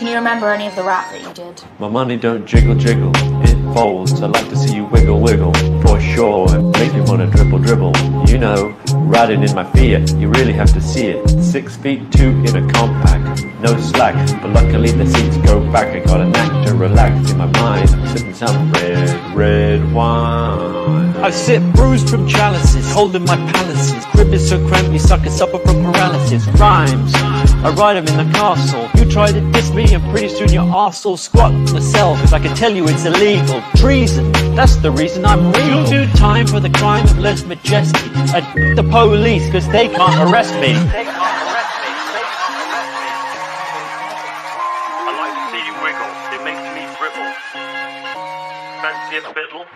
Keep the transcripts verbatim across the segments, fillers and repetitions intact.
Can you remember any of the rap that you did? My money don't jiggle jiggle, it folds. I'd like to see you wiggle wiggle, for sure. It makes me wanna dribble dribble. You know, riding in my Fiat, you really have to see it. Six feet two in a compact, no slack, but luckily the seats go back. I got a knack to relax in my mind, I'm sipping some red, red wine. I sip bruised from chalices, holding my palaces. Crib is so cramped, we suck a supper from paralysis. Rhymes, I ride them in the castle. You try to diss me and pretty soon your arse will squat on the cell, cause I can tell you it's illegal. Treason, that's the reason I'm real. Do time for the crime of lèse-majesté. I the police cause they can't arrest me.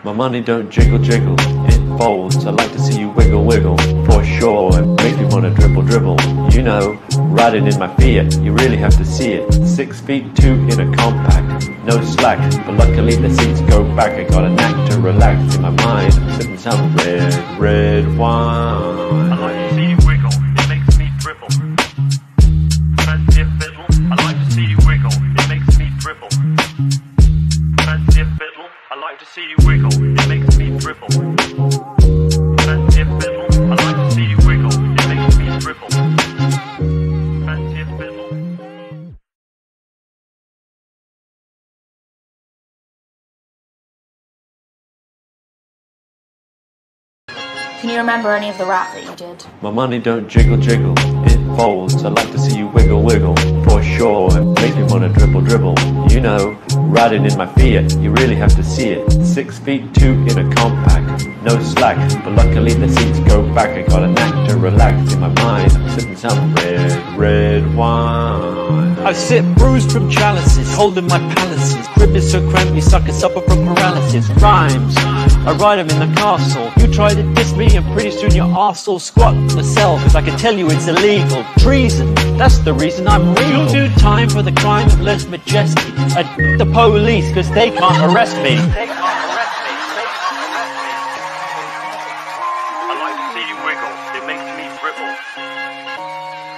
My money don't jiggle jiggle, it folds. I'd like to see you wiggle wiggle, for sure. It makes me wanna dribble dribble. You know, riding in my Fiat, you really have to see it. Six feet two in a compact, no slack, but luckily the seats go back. I got a knack to relax in my mind, I'm sipping some red, red wine. I like to see you wiggle, it makes me dribble. Fancy a fiddle? I like to see you wiggle, it makes me dribble. Fancy a fiddle? I like to see you wiggle, it makes me dribble. Fancy a fiddle? I like to see you wiggle, it makes me dribble. Fancy a fiddle? Can you remember any of the rap that you did? My money don't jiggle jiggle, it folds. I'd like to see you wiggle wiggle, for sure. It makes me wanna dribble dribble. You know, riding in my Fiat, you really have to see it. Six feet two in a compact, no slack, but luckily the seats go back. I got a knack to relax in my mind, I'm sipping some red, red wine. I sip bruised from chalices, holding my palaces. Crib is so cramped, we suck a supper from paralysis. Rhymes, I ride them in the castle. You try to diss me and pretty soon your arse will squat on the cell, cause I can tell you it's illegal. Treason, that's the reason I'm real. Do time for the crime of lèse-majesté. I the police cause they can't arrest me. They can't arrest me. I like to see you wiggle, it makes me dribble.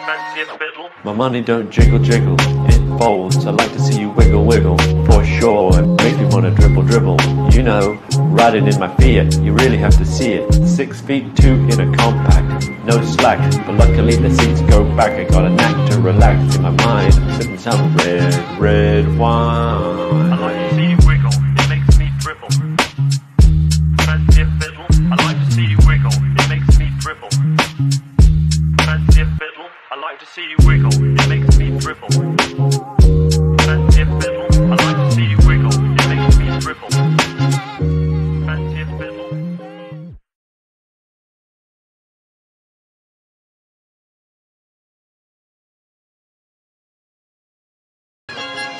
Fancy a fiddle? My money don't jiggle jiggle, it folds. I like to see you wiggle wiggle, for sure. It makes me wanna dribble dribble. You know, riding in my Fiat, you really have to see it. Six feet two in a compact, no slack, but luckily the seats go back. I got a knack to relax in my mind, I'm sipping some red, red wine. I like to see you wiggle, it makes me dribble. Fancy a fiddle? I like to see you wiggle, it makes me dribble. Fancy a fiddle? I like to see you wiggle, it makes me dribble. Fancy a fiddle? I like to see you wiggle, it makes me dribble.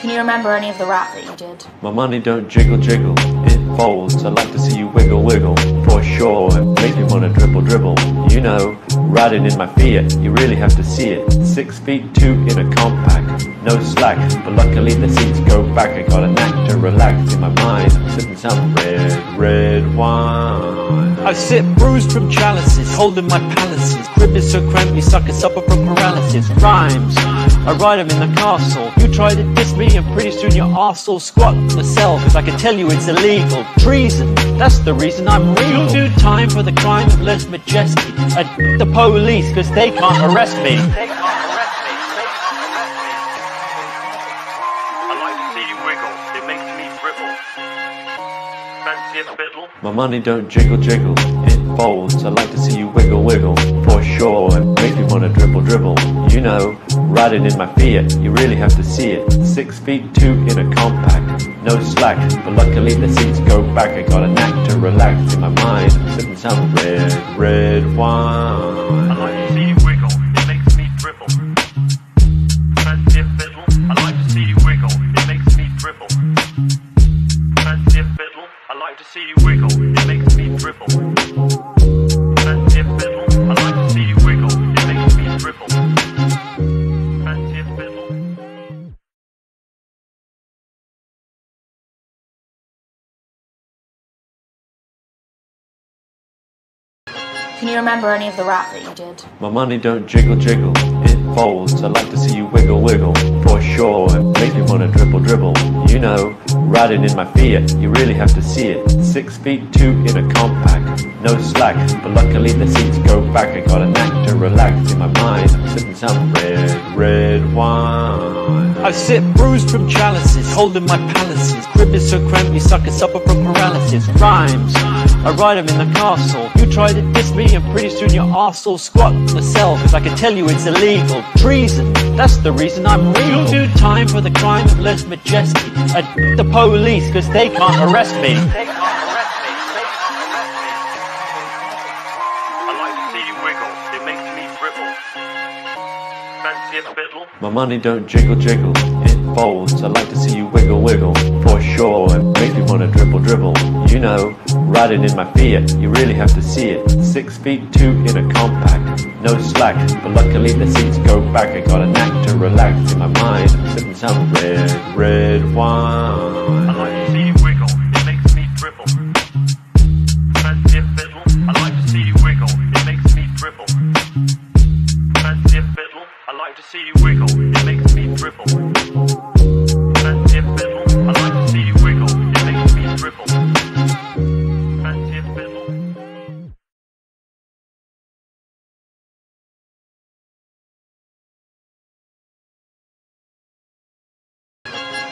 Can you remember any of the rap that you did? My money don't jiggle jiggle, it folds. I'd like to see you wiggle wiggle, for sure. It makes me wanna dribble dribble. You know, riding in my Fiat, you really have to see it. Six feet two in a compact, no slack, but luckily the seats go back. I got a knack to relax in my mind, I'm sipping some red, red wine. I sip bruised from chalices, holding my palaces. Crib is so cramped, we suck a supper from paralysis. Rhymes, I ride them in the castle. You try to diss me and pretty soon your arse will squat on the cell, cause I can tell you it's illegal. Treason, that's the reason I'm real. Do time for the crime of lèse-majesté. I the police cause they can't arrest me. They can't arrest me. I like to see you wiggle, it makes me dribble. Fancy a fiddle? My money don't jiggle jiggle, it folds. I like to see you wiggle wiggle, for sure. It makes me wanna dribble dribble. You know, riding in my Fiat, you really have to see it. Six feet two in a compact, no slack, but luckily the seats go back. I got a knack to relax in my mind, I'm sipping some red, red wine. I like to see you wiggle, it makes me dribble. Fancy a fiddle? I like to see you wiggle, it makes me dribble. Fancy a fiddle? I like to see you wiggle, it makes me dribble. Fancy a fiddle? I like to see you wiggle, it makes me dribble. Can you remember any of the rap that you did? My money don't jiggle jiggle, it folds. I'd like to see you wiggle wiggle, for sure. It makes me wanna dribble dribble. You know, riding in my Fiat, you really have to see it. Six feet two in a compact, no slack. But luckily the seats go back, I got a knack to relax. In my mind, I'm sipping some red, red wine. I sip bruised from chalices, holding my palaces. Crib is so cramped, you suck a supper from paralysis. Rhymes, I ride them in the castle. You try to diss me and pretty soon your arse will squat in the cell, cause I can tell you it's illegal. Treason, that's the reason I'm real. You'll do time for the crime of lèse-majesté. I'd the police cause they can't arrest me. They can't arrest me. They can't arrest me. I like to see you wiggle, it makes me dribble. Fancy a fiddle? My money don't jiggle jiggle, it folds. I like to see you wiggle wiggle, for sure. It makes me wanna dribble dribble. You know, riding in my Fiat, you really have to see it. Six feet two in a compact, no slack. But luckily the seats go back, I got a knack to relax. In my mind, I'm sipping some red, red wine. I like to see you wiggle, it makes me dribble. Fancy a fiddle? I like to see you wiggle, it makes me dribble. Fancy a fiddle? I like to see you wiggle, it makes me dribble. Fancy a fiddle? I like to see you wiggle, it makes me dribble.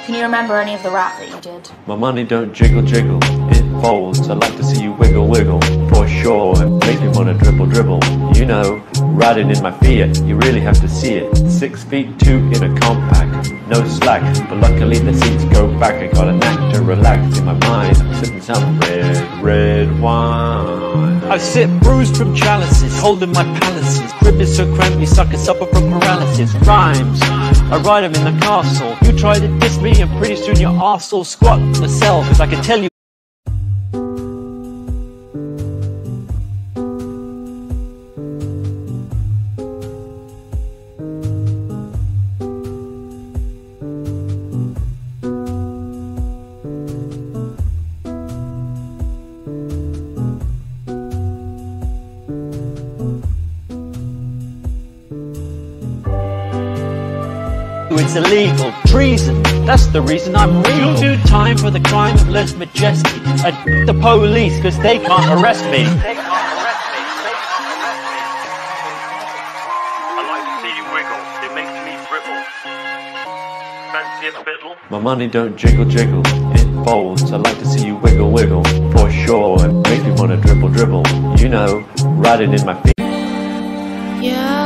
Can you remember any of the rap that you did? My money don't jiggle jiggle, it folds. I'd like to see you wiggle wiggle, for sure. It makes me wanna dribble dribble. You know, riding in my Fiat, you really have to see it. Six feet two in a compact, no slack. But luckily the seats go back, I got a knack to relax. In my mind, I'm sipping some red, red wine. I sip bruised from chalices, holding my palaces. Crib is so cramped, you suck a supper from paralysis. Rhymes, I ride them in the castle. You try to diss me and pretty soon your arse will squat in the cell, cause I can tell you. It's illegal. Treason, that's the reason I'm real. You'll do time for the crime of lèse-majesté. I'd the police cause they can't arrest me. They can't arrest me. They can't arrest me. I like to see you wiggle, it makes me dribble. Fancy a fiddle? My money don't jiggle jiggle, it folds. I like to see you wiggle wiggle, for sure. It makes me wanna dribble dribble. You know, riding in my feet. Yeah.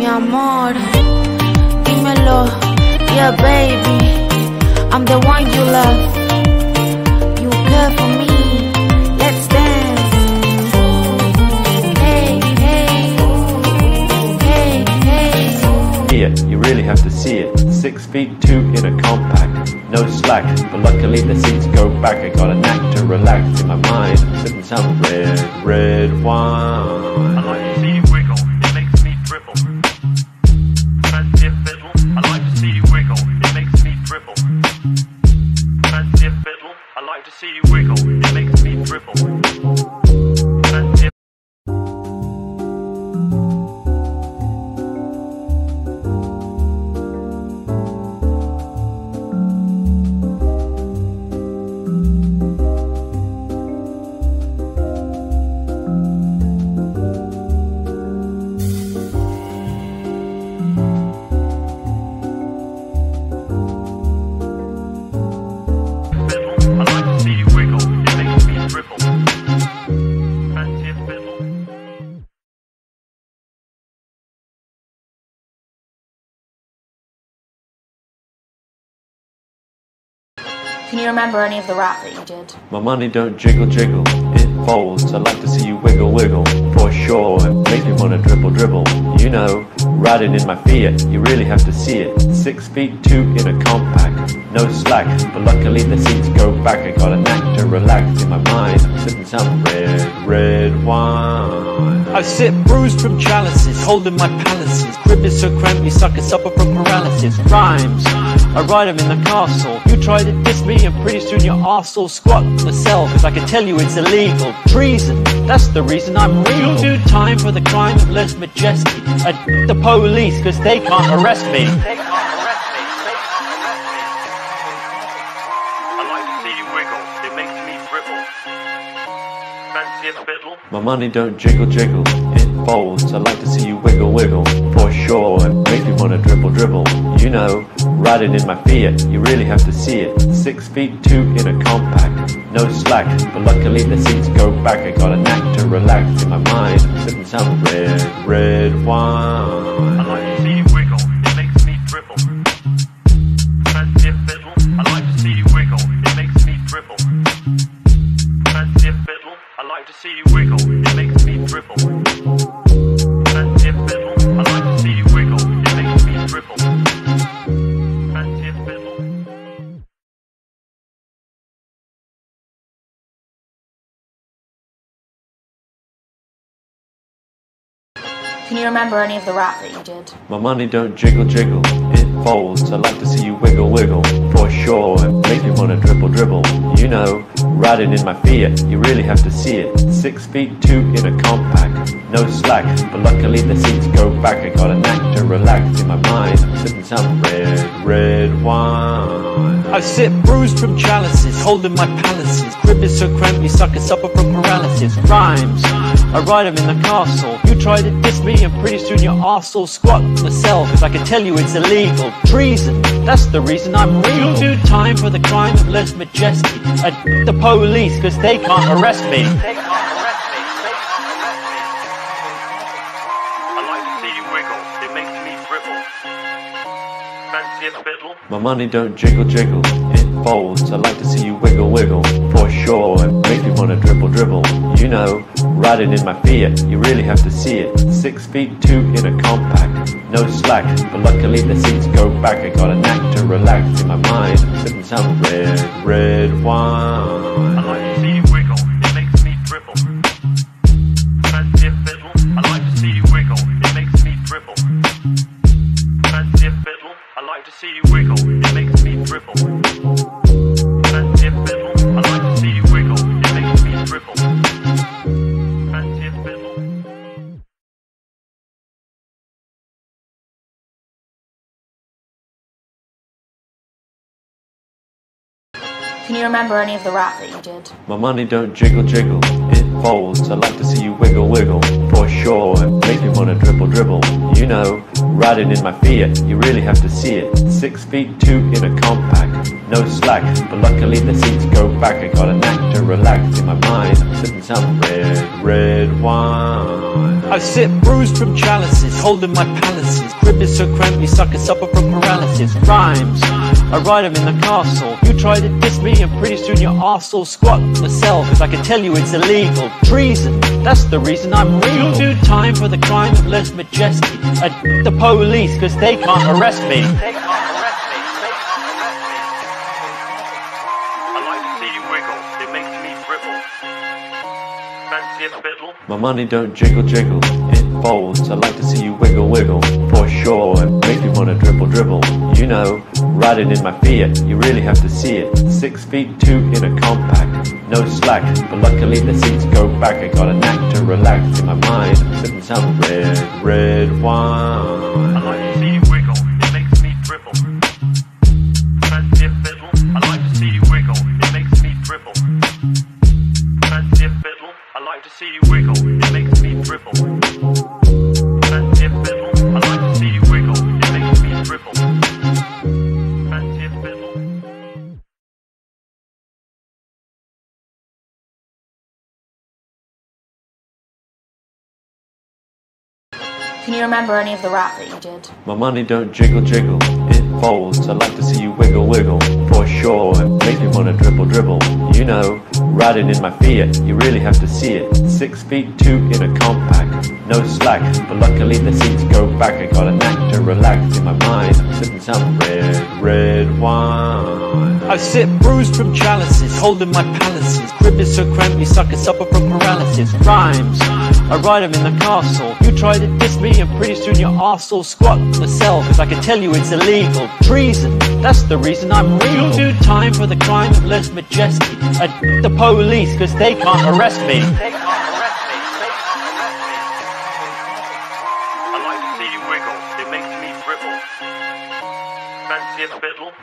Mi amor, dímelo, yeah baby, I'm the one you love, you care for me, let's dance, hey, hey, hey, hey. Yeah, you really have to see it, six feet two in a compact, no slack, but luckily the seats go back, I got a knack to relax. In my mind, I'm sipping some red, red wine. I like to see you wiggle, it makes me dribble. To see you wiggle, it makes me dribble. That's it. Can you remember any of the rap that you did? My money don't jiggle jiggle, it folds. I'd like to see you wiggle wiggle, for sure. It makes me wanna dribble dribble. You know, riding in my Fiat, you really have to see it. Six feet two in a compact, no slack, but luckily the seats go back. I got a knack to relax in my mind, I'm sipping some red, red wine. I sip bruised from chalices, holding my palaces. Crib is so cramped, you suckers suffer from paralysis. Rhymes, I ride them in the castle. You try to diss me and pretty soon your arse will squat myself, cause I can tell you it's illegal. Treason, that's the reason I'm real. You'll do time for the crime of lèse-majesté. I d*** the police cause they can't arrest me. My money don't jiggle jiggle, it folds. I like to see you wiggle wiggle, for sure. And make me wanna dribble dribble. You know, riding in my Fiat, you really have to see it. Six feet two in a compact, no slack, but luckily the seats go back. I got a knack to relax in my mind, I'm sipping some red, red wine. I like to see you wiggle, it makes me dribble. Fancy a fiddle? I like to see you wiggle, it makes me dribble. Fancy a fiddle? I like to see you wiggle, it makes me dribble. Fancy a fiddle? I like to see you wiggle, it makes me dribble. Fancy a fiddle? Can you remember any of the rap that you did? My money don't jiggle jiggle, it folds. I like to see you wiggle wiggle, for sure. And make me wanna dribble dribble. You know, riding in my Fiat, you really have to see it. Six feet two in a compact, no slack, but luckily the seats go back. I got a knack to relax in my mind, I'm sipping some red, red wine. I sip bruised from chalices, holding my palaces. Crib is so cramped, you suckers suffer from paralysis. Rhymes, I ride them in the castle. You try to diss me and pretty soon your arse will squat myself, cause I can tell you it's illegal. Treason, that's the reason I'm real. You'll do time for the crime of lèse-majesté. I d*** the police cause they can't arrest me. I like to see you wiggle, it makes me dribble. Fancy a fiddle? My money don't jiggle jiggle, it folds. I like to see you wiggle wiggle, for sure. And make me wanna dribble dribble. You know, riding in my Fiat, you really have to see it. Six feet two in a compact, no slack, but luckily the seats go back. I got a knack to relax in my mind, I'm sipping some red, red wine. I like to see you wiggle, it makes me dribble. Fancy a fiddle? I like to see you wiggle, it makes me dribble. Fancy a fiddle? I like to see you wiggle, it makes me dribble. Fancy a fiddle? I like to see you wiggle, it makes me dribble. Can you remember any of the rap that you did? My money don't jiggle jiggle, it folds. I like to see you wiggle wiggle, for sure. And make me wanna dribble dribble. You know, riding in my Fiat, you really have to see it. Six feet two in a compact, no slack, but luckily the seats go back. I got a knack to relax in my mind, I'm sipping some red, red wine. I sip bruised from chalices, holding my palaces. Crib is so cramped, you suckers suffer from paralysis. Rhymes, I ride them in the castle. You try to diss me and pretty soon your arse will squat myself, cause I can tell you it's illegal. Treason, that's the reason I'm real. You'll do time for the crime of lèse-majesté. I d*** the police cause they can't arrest me. They can't arrest me. I like to see you wiggle, it makes me dribble. Fancy a fiddle? My money don't jiggle jiggle, it folds. I like to see you wiggle wiggle, for sure. And make me wanna dribble dribble. You know, riding in my Fiat, you really have to see it. Six feet two in a compact, no slack, but luckily the seats go back. I got a knack to relax in my mind, I'm sipping some red, red wine. I like to see you wiggle, it makes me dribble. Fancy a fiddle? I like to see you wiggle, it makes me dribble. Fancy a fiddle? I like to see you wiggle, it makes me dribble. Fancy a fiddle? I like to see you wiggle, it makes me dribble. Can you remember any of the rap that you did? My money don't jiggle jiggle, it folds. I like to see you wiggle wiggle, for sure. And make me wanna dribble dribble. You know, riding in my Fiat, you really have to see it. Six feet two in a compact, no slack, but luckily the seats go back, I got a knack to relax in my mind. I'm sipping some red, red wine. I sit bruised from chalices, holding my palaces. Crib is so cramped, you suck a supper from paralysis. Rhymes, I write them in the castle. You try to diss me and pretty soon your arse all squat on the cell, cause I can tell you it's illegal. Treason, that's the reason I'm real. You'll do time for the crime of lèse-majesté. I d*** the police cause they can't arrest me.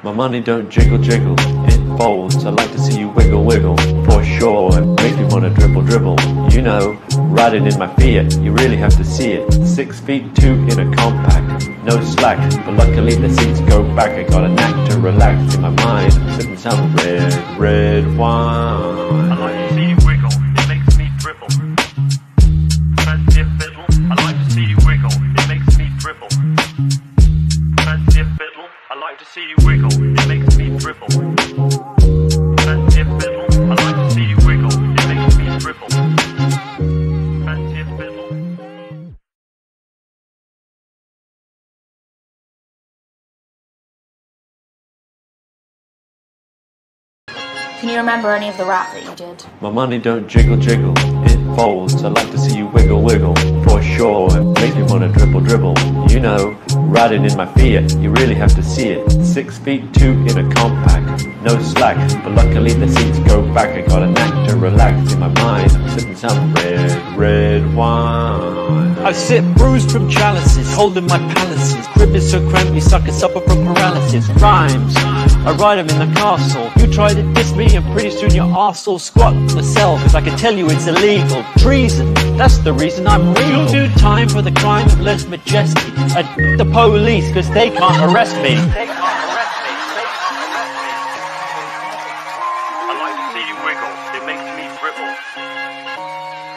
My money don't jiggle jiggle, it folds. I like to see you wiggle wiggle, for sure. It makes me wanna dribble dribble. You know, riding in my Fiat, you really have to see it. Six feet two in a compact, no slack, but luckily the seats go back. I got a knack to relax in my mind. I'm sipping some red, red wine. I like to see you wiggle, it makes me dribble. Fancy a fiddle? I like to see you wiggle, it makes me dribble. Fancy a fiddle? I like to see you wiggle, it makes me dribble. Fancy a fiddle? I like to see you wiggle, it makes me dribble. Fancy a fiddle? Can you remember any of the rap that you did? My money don't jiggle jiggle, it folds. I like to see you wiggle wiggle, for sure. It makes me wanna dribble dribble. You know, riding in my Fiat, you really have to see it. Six feet two in a compact, no slack, but luckily the seats go back. I got a knack to relax in my mind. I'm sipping some red, red wine. I sit bruised from chalices, holding my palaces. Crib is so cramped, you suck a supper from paralysis. Rhymes, I write them in the castle. You try to diss me and pretty soon your arse all squat on the cell, cause I can tell you it's illegal. Treason, that's the reason I'm real. You'll do time for the crime of lèse-majesté. I d*** the police cause they can't arrest me. I like to see you wiggle, it makes me dribble.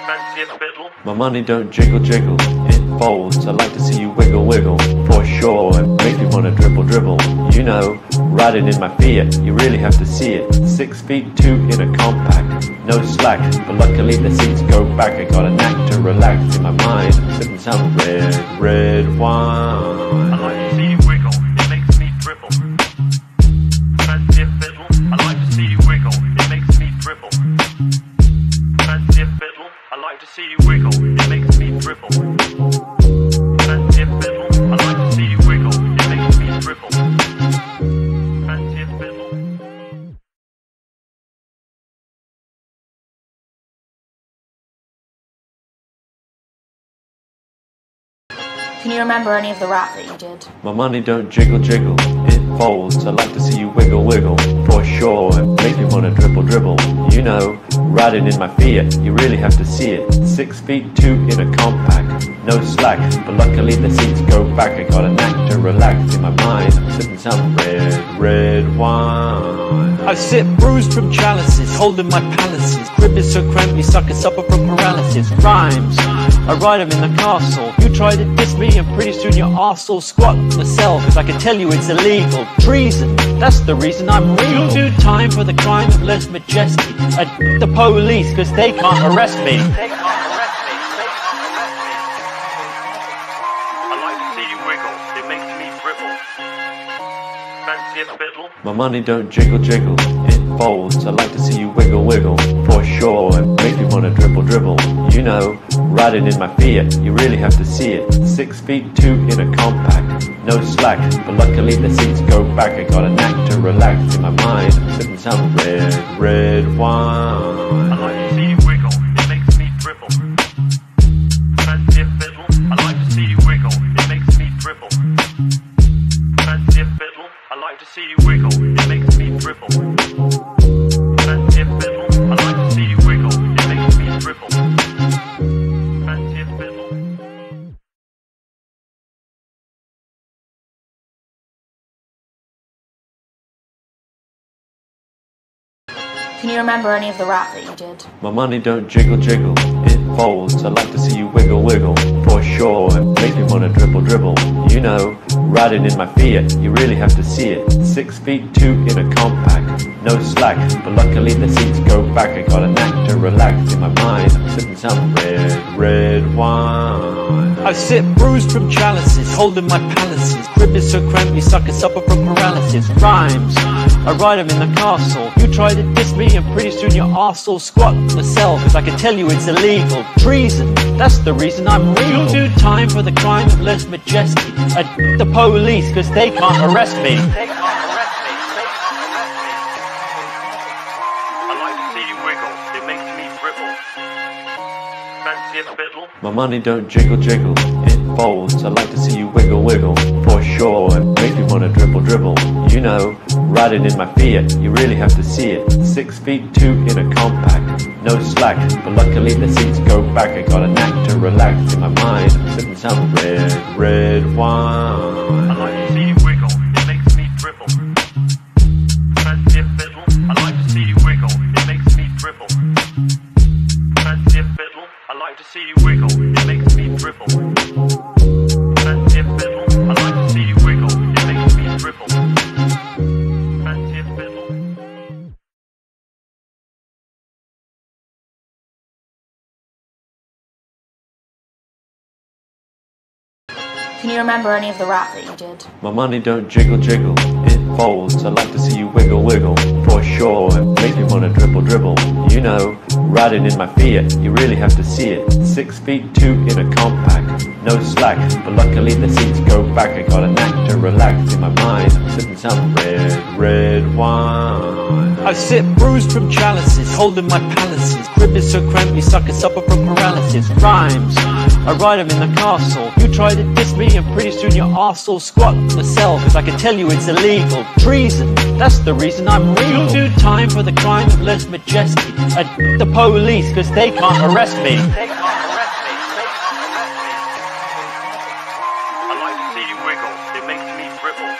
Fancy a fiddle? My money don't jiggle jiggle, it folds. I like to see you wiggle wiggle, for sure. It makes me wanna dribble dribble. You know, riding in my Fiat, you really have to see it. Six feet two in a compact, no slack, but luckily the seats go back. I got a knack to relax in my mind. I'm sipping some red, red wine. I like to see you wiggle, it makes me dribble. Fancy a fiddle? I like to see you wiggle, it makes me dribble. Fancy a fiddle? I like to see you wiggle, it makes me dribble. Fancy a fiddle? I like to see you wiggle, it makes me dribble. Can you remember any of the rap that you did? My money don't jiggle jiggle, it folds. I like to see you wiggle wiggle, for sure. It makes me wanna dribble dribble. You know, riding in my Fiat, you really have to see it. Six feet two in a compact, no slack, but luckily the seats go back. I got a knack to relax in my mind. I'm sipping some red, red wine. I sit bruised from chalices, holding my palaces. Crib is so cramped, you suck a supper from paralysis. Rhymes, I write them in the castle. You try to diss me and pretty soon your arse all squat on the cell, cause I can tell you it's illegal. Treason, that's the reason I'm real. You'll do time for the crime of lèse-majesté. I d*** the police cause they can't arrest me. I like to see you wiggle, it makes me dribble. Fancy a fiddle? My money don't jiggle jiggle, it folds. I like to see you wiggle wiggle, for sure. It makes me wanna dribble dribble. You know, riding in my Fiat, you really have to see it. Six feet two in a compact, no slack, but luckily the seats go back. I got a knack to relax in my mind. I'm sipping some red, red wine. I like to see you wiggle, it makes me dribble. Fancy a fiddle? I like to see you wiggle, it makes me dribble. Fancy a fiddle? I like to see you wiggle, it makes me dribble. Fancy a fiddle? I like to see you wiggle, it makes me dribble. Can you remember any of the rap that you did? My money don't jiggle jiggle, it folds. I like to see you wiggle wiggle, for sure. It makes me wanna dribble dribble. You know, riding in my Fiat, you really have to see it. Six feet two in a compact, no slack, but luckily the seats go back. I got a knack to relax in my mind. I'm sipping some red, red wine. I I sit bruised from chalices, holding my palaces. Crib is so cramped, me suckers suffer from paralysis. Rhymes, I write them in the castle. You try to diss me and pretty soon your arse will squat myself, cause I can tell you it's illegal. Treason, that's the reason I'm real. You'll do time for the crime of lèse-majesté. I d*** the police cause they can't arrest me. My money don't jiggle jiggle, it folds. I'd like to see you wiggle wiggle, for sure. And make me wanna dribble dribble. You know, riding in my Fiat, you really have to see it. Six feet two in a compact, no slack. But luckily the seats go back. I got a knack to relax in my mind. I'm sipping some red, red wine. I like to see you wiggle, it makes me dribble. Fancy a fiddle? I like to see you wiggle, it makes me dribble. Fancy a fiddle? I like to see you wiggle, it makes me dribble. Fancy a fiddle? I like to see you wiggle, it makes me dribble. Fancy a fiddle? Can you remember any of the rap that you did? My money don't jiggle jiggle, it folds. I like to see you wiggle wiggle, for sure. It makes me wanna dribble dribble. You know, riding in my Fiat, you really have to see it. Six feet two in a compact, no slack. But luckily the seats go back. I got a knack to relax in my mind. I'm sipping some red, red wine. I sit bruised from chalices, holding my palaces. Crib is so cramped, me suckers suffer from paralysis. Rhymes, I write them in the castle. You try to diss me and pretty soon your arse will squat myself, cause I can tell you it's illegal. Treason, that's the reason I'm real. You'll do time for the crime of lèse-majesté. I d*** the police cause they can't arrest me. I like to see you wiggle, it makes me dribble.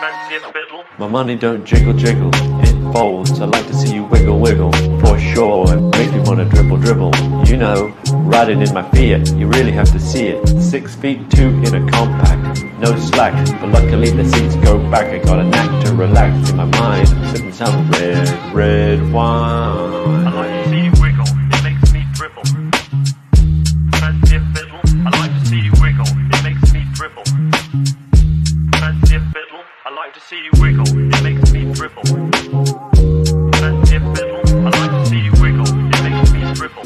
Fancy a fiddle? My money don't jiggle jiggle, it folds. I like to see you wiggle wiggle, for sure. It makes me wanna dribble dribble. You know, riding in my Fiat, you really have to see it. Six feet two in a compact, no slack. But luckily the seats go back. I got a knack to relax in my mind. I'm sipping some red, red wine. I like to see you wiggle, it makes me dribble. Fancy a fiddle? I like to see you wiggle, it makes me dribble. Fancy a fiddle? I like to see you wiggle, it makes me dribble. Fancy a fiddle? I like to see you wiggle, it makes me dribble.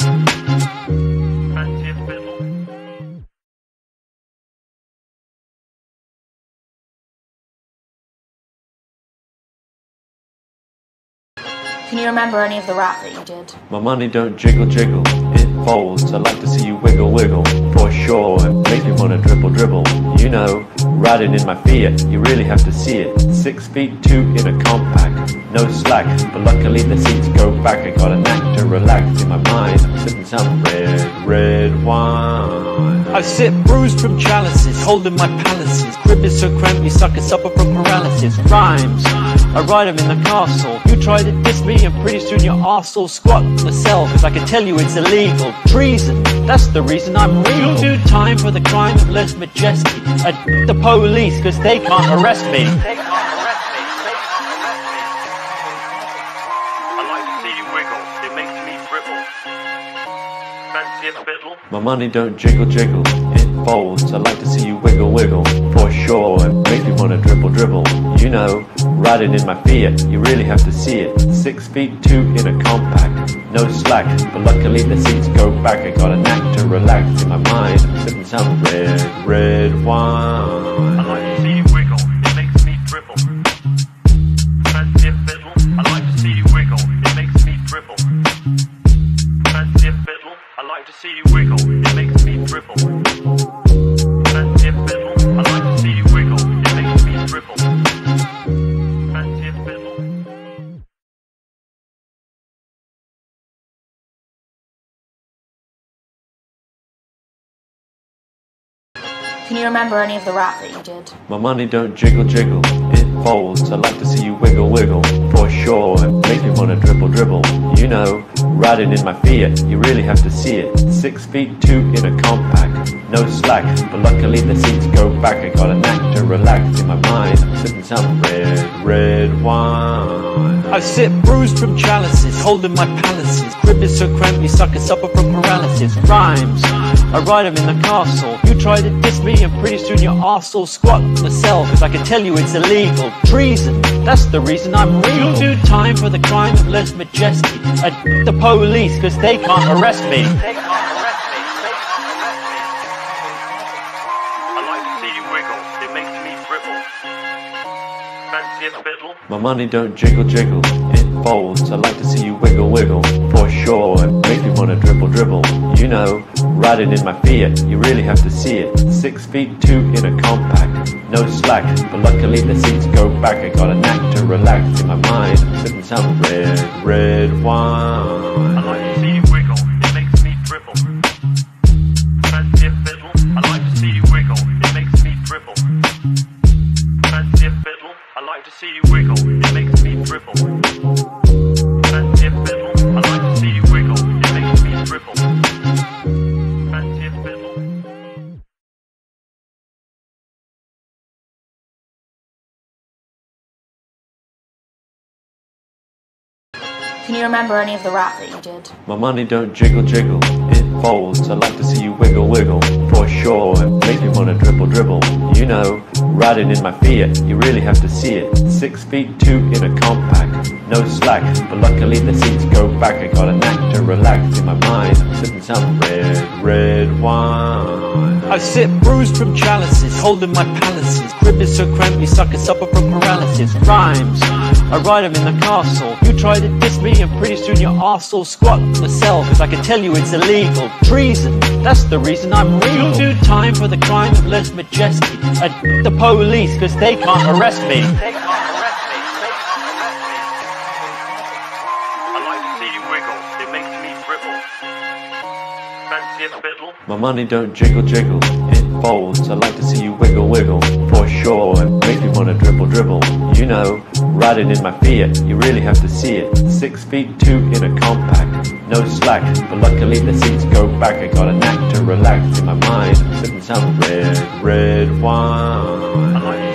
Can you remember any of the rap that you did? My money don't jiggle jiggle, it folds. I like to see you wiggle wiggle, for sure. It makes me wanna dribble dribble. You know, riding in my Fiat, you really have to see it. Six feet two in a compact, no slack. But luckily the seats go back. I got a knack to relax in my mind. I'm sipping some red, red wine. I sit bruised from chalices, holding my palaces. Crib is so cramped, me suckers suffer from paralysis. Rhymes, I write them in the castle. You try to diss me and pretty soon your arse will squat myself, cause I can tell you it's illegal. Treason, that's the reason I'm real. You'll do time for the crime of lèse-majesté. I d*** the police cause they can't arrest me. I like to see you wiggle, it makes me dribble. Fancy a fiddle? My money don't jiggle jiggle, it folds. I like to see you wiggle wiggle, for sure. It makes me wanna dribble dribble. You know, riding in my Fiat, you really have to see it. Six feet two in a compact, no slack. But luckily the seats go back. I got a knack to relax in my mind. I'm sipping some red, red wine. I like to see you wiggle, it makes me dribble. Fancy a fiddle? I like to see you wiggle, it makes me dribble. Fancy a fiddle? I like to see you wiggle, it makes me dribble. Fancy a fiddle? I like to see you wiggle, it makes me dribble. Can you remember any of the rap that you did? My money don't jiggle jiggle, it folds. I like to see you wiggle wiggle, for sure. It makes me wanna dribble dribble. You know, riding in my Fiat, you really have to see it. Six feet two in a compact, no slack. But luckily the seats go back. I got a knack to relax in my mind. I'm sipping some red, red wine. I sit bruised from chalices, holding my palaces. Crib is so cramped, me suckers suffer from paralysis. Rhymes, I I ride him in the castle. You try to diss me and pretty soon your arse will squat myself, cause I can tell you it's illegal. Treason, that's the reason I'm real. You'll do time for the crime of lèse-majesté. I d*** the police cause they can't arrest me. They can't arrest me, they can't arrest me. I like to see you wiggle, it makes me dribble. Fancy a fiddle? My money don't jiggle jiggle, it folds. I like to see you wiggle wiggle, for sure. It makes me wanna dribble dribble. You know, riding in my Fiat, you really have to see it. Six feet two in a compact, no slack, but luckily the seats go back. I got a knack to relax in my mind, sipping some red, red wine. I like to see you wiggle, it makes me dribble. Fancy a fiddle? I like to see you wiggle, it makes me dribble. Fancy a fiddle? I like to see you wiggle, it makes me dribble. Fancy a fiddle? I like to see you wiggle, it makes me dribble. Can you remember any of the rap that you did? My money don't jiggle jiggle, it folds. I like to see you wiggle wiggle, for sure. It makes me wanna dribble dribble. You know, riding in my Fiat, you really have to see it. Six feet two in a compact, no slack, but luckily the seats go back. I got a knack to relax in my mind, sipping some red, red wine. I sit bruised from chalices, holding my palaces. Crib is so cramped, you suckers suffer from paralysis. Rhymes, I ride them in the castle. You try to diss me and pretty soon your arse will squat myself, cause I can tell you it's illegal. Treason, that's the reason I'm real. You'll do time for the crime of lèse-majesté. I d*** the police cause they can't arrest me. They can't arrest me, they can't arrest me. I like to see you wiggle, it makes me dribble. Fancy a fiddle? My money don't jiggle jiggle, it folds. I like to see you wiggle wiggle, for sure. It makes me wanna dribble dribble. You know, riding in my Fiat, you really have to see it. Six feet two in a compact, no slack, but luckily the seats go back. I got a knack to relax in my mind, sipping some red, red wine.